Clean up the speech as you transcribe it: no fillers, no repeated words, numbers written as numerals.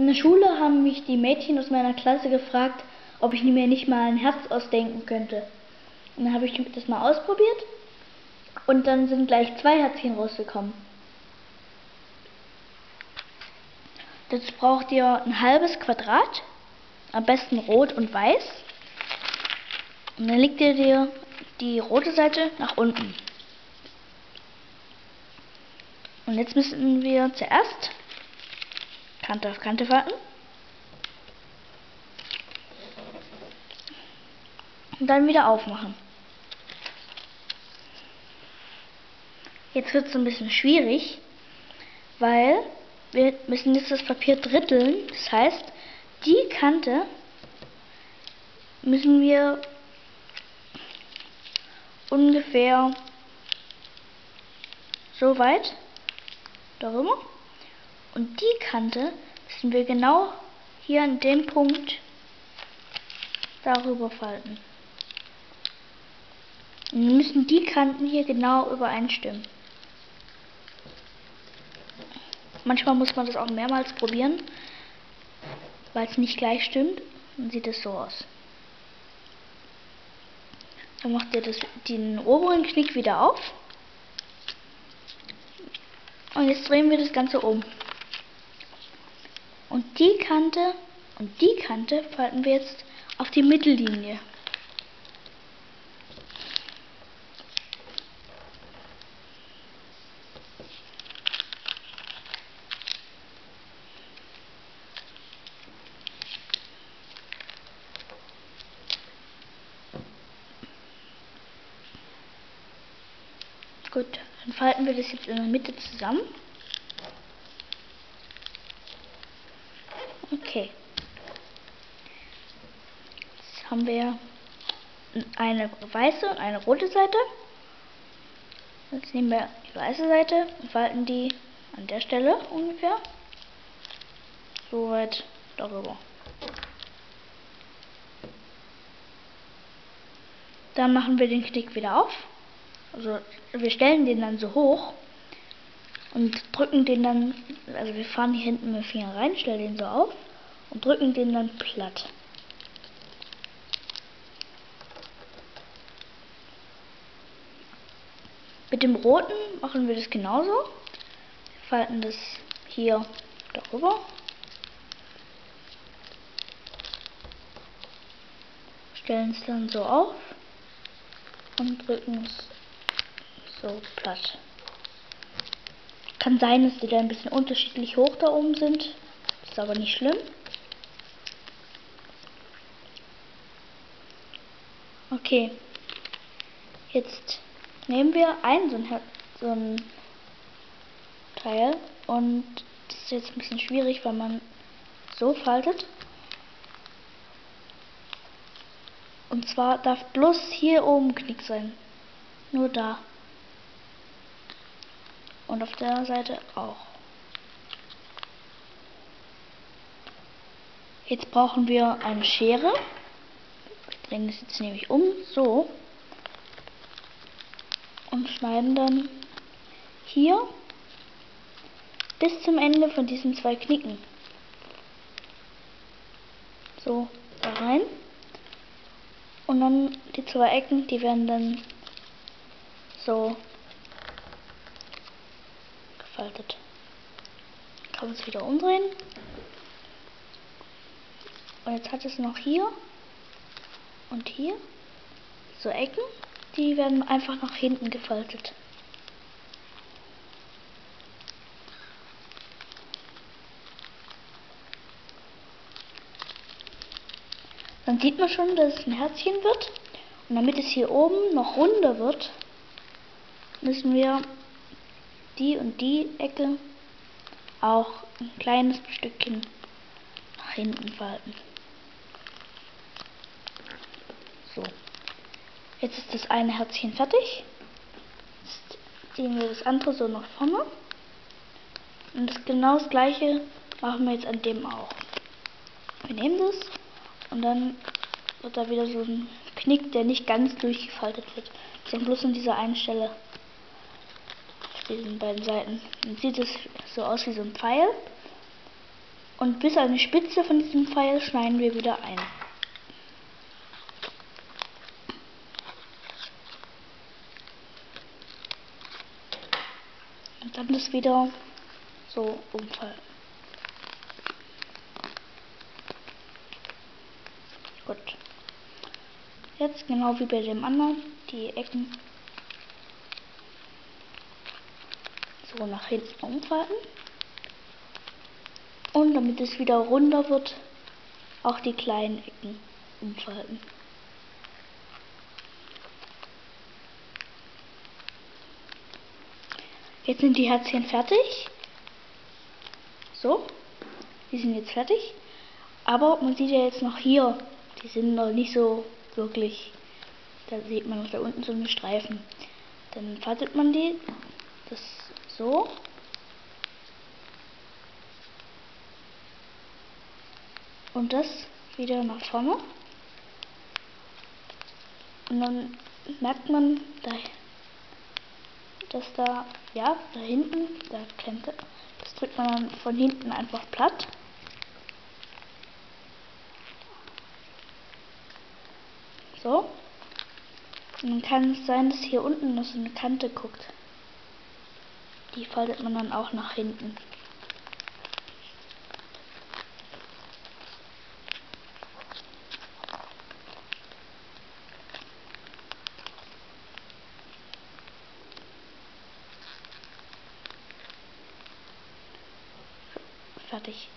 In der Schule haben mich die Mädchen aus meiner Klasse gefragt, ob ich mir nicht mal ein Herz ausdenken könnte. Und dann habe ich das mal ausprobiert und dann sind gleich 2 Herzchen rausgekommen. Dazu braucht ihr ein halbes Quadrat, am besten rot und weiß. Und dann legt ihr die rote Seite nach unten. Und jetzt müssen wir zuerst Kante auf Kante falten. Und dann wieder aufmachen. Jetzt wird es ein bisschen schwierig, weil wir müssen jetzt das Papier dritteln. Das heißt, die Kante müssen wir ungefähr so weit darüber. Und die Kante müssen wir genau hier an dem Punkt darüber falten. Und wir müssen die Kanten hier genau übereinstimmen. Manchmal muss man das auch mehrmals probieren, weil es nicht gleich stimmt. Dann sieht es so aus. Dann macht ihr den oberen Knick wieder auf. Und jetzt drehen wir das Ganze um. Und die Kante falten wir jetzt auf die Mittellinie. Gut, dann falten wir das jetzt in der Mitte zusammen. Okay. Jetzt haben wir eine weiße und eine rote Seite. Jetzt nehmen wir die weiße Seite und falten die an der Stelle ungefähr so weit darüber. Dann machen wir den Knick wieder auf. Also wir stellen den dann so hoch und drücken den dann, also wir fahren hier hinten mit dem Finger rein, stellen den so auf und drücken den dann platt. Mit dem roten machen wir das genauso. Wir falten das hier darüber. Stellen es dann so auf und drücken es so platt. Kann sein, dass die da ein bisschen unterschiedlich hoch da oben sind. Ist aber nicht schlimm. Okay. Jetzt nehmen wir so ein Teil. Und das ist jetzt ein bisschen schwierig, weil man so faltet. Und zwar darf bloß hier oben Knick sein. Nur da. Und auf der Seite auch. Jetzt brauchen wir eine Schere. Wir drehen das jetzt nämlich um, so. Und schneiden dann hier bis zum Ende von diesen 2 Knicken. So, da rein. Und dann die 2 Ecken, die werden dann so gefaltet. Kann man es wieder umdrehen. Und jetzt hat es noch hier und hier so Ecken, die werden einfach nach hinten gefaltet. Dann sieht man schon, dass es ein Herzchen wird. Und damit es hier oben noch runder wird, müssen wir die und die Ecke auch ein kleines Stückchen nach hinten falten. So, jetzt ist das eine Herzchen fertig. Jetzt ziehen wir das andere so nach vorne. Und genau das gleiche machen wir jetzt an dem auch. Wir nehmen das und dann wird da wieder so ein Knick, der nicht ganz durchgefaltet wird, sondern bloß an dieser einen Stelle. Diesen beiden Seiten. Dann sieht es so aus wie so ein Pfeil. Und bis an die Spitze von diesem Pfeil schneiden wir wieder ein. Und dann das wieder so umfallen. Gut. Jetzt genau wie bei dem anderen, die Ecken so nach hinten umfalten. Und damit es wieder runder wird, auch die kleinen Ecken umfalten. Jetzt sind die Herzchen fertig. So, die sind jetzt fertig. Aber man sieht ja jetzt noch hier, die sind noch nicht so wirklich. Da sieht man noch da unten so einen Streifen. Dann faltet man die, das so. Und das wieder nach vorne. Und dann merkt man, dass da, ja, da hinten, da klemmt er. Das drückt man dann von hinten einfach platt. So. Und dann kann es sein, dass hier unten noch so eine Kante guckt. Die faltet man dann auch nach hinten. Fertig.